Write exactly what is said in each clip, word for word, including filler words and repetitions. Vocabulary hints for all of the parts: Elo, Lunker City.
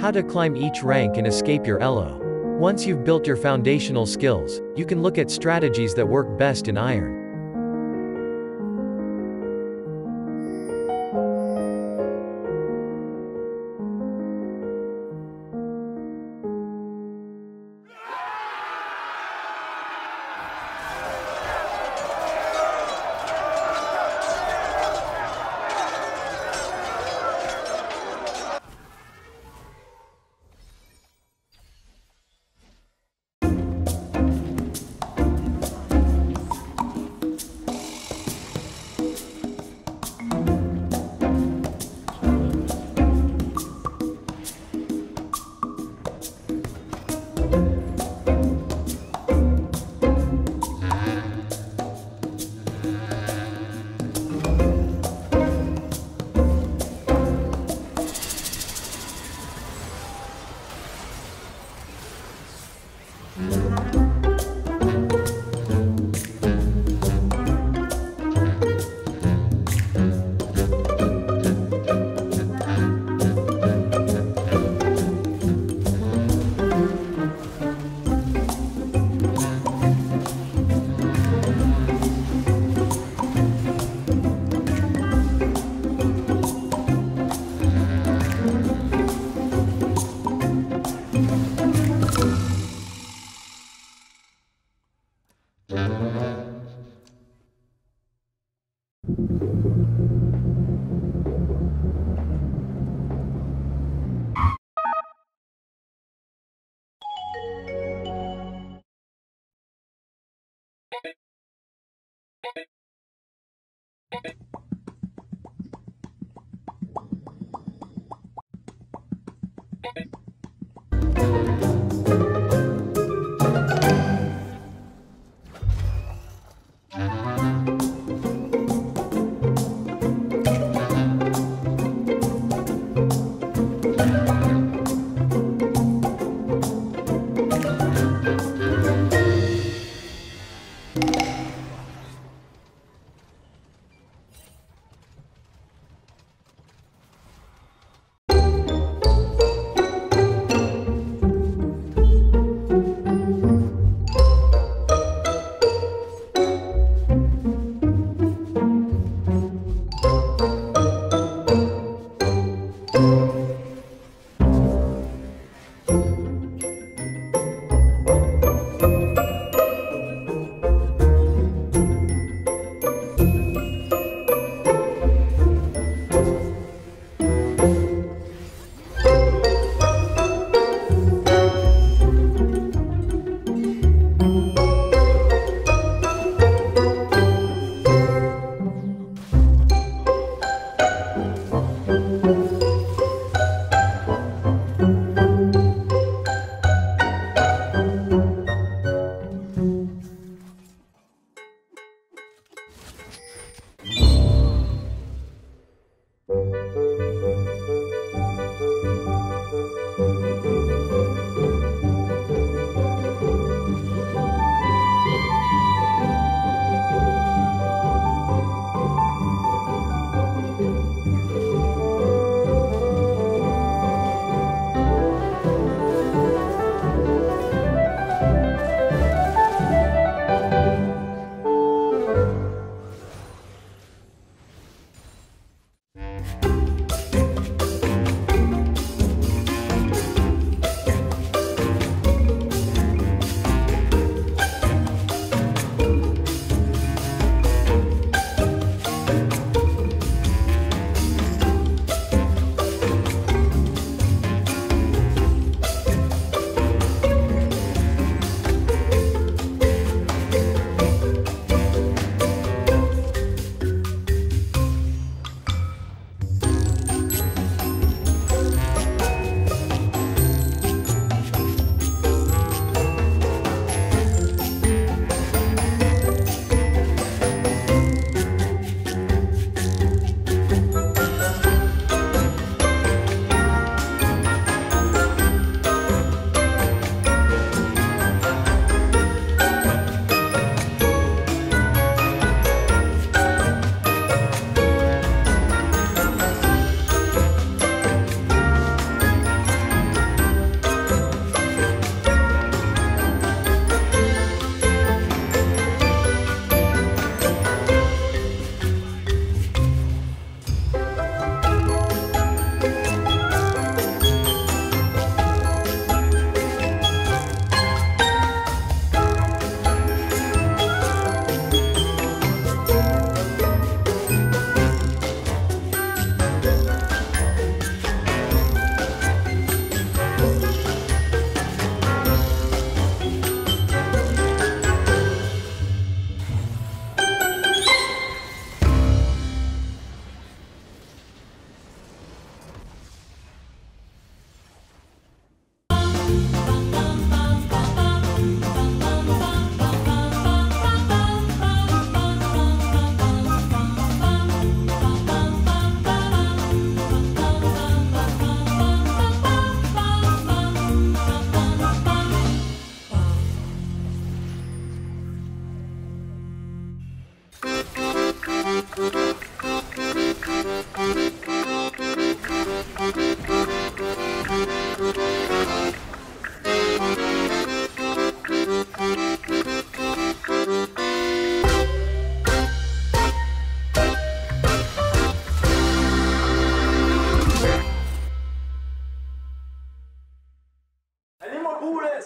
How to climb each rank and escape your Elo. Once you've built your foundational skills, you can look at strategies that work best in Iron.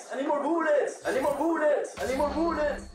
bullets! I need more bullets! I need more bullets! I need more bullets!